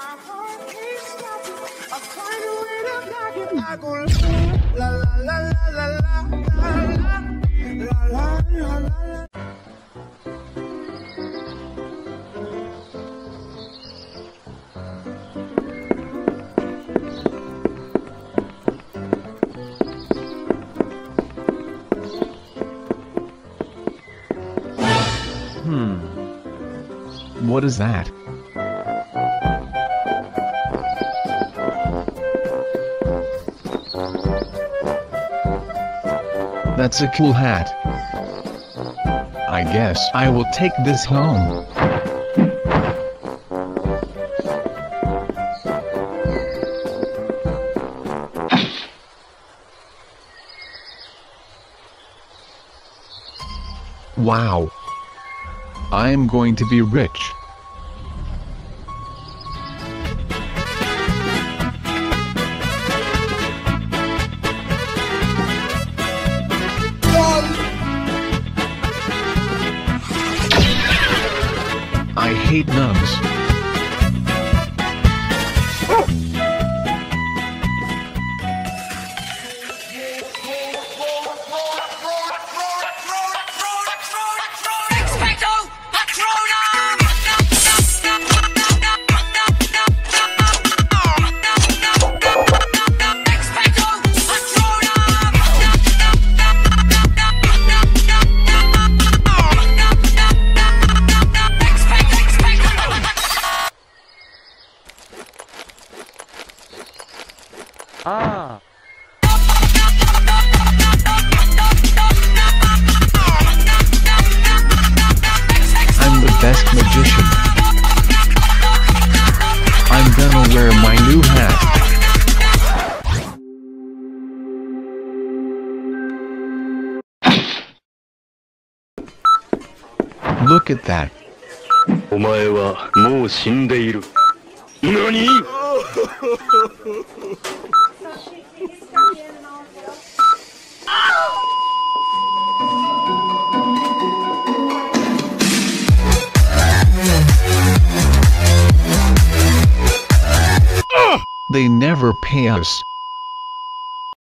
my heart can't stop it. I find a way to block it. I go la la la la la la la la la la la. What is that? That's a cool hat. I guess I will take this home. Wow. I'm going to be rich. I hate numbs. Ah. I'm the best magician. I'm gonna wear my new hat. Look at that. お前はもう死んでいる。何? They never pay us.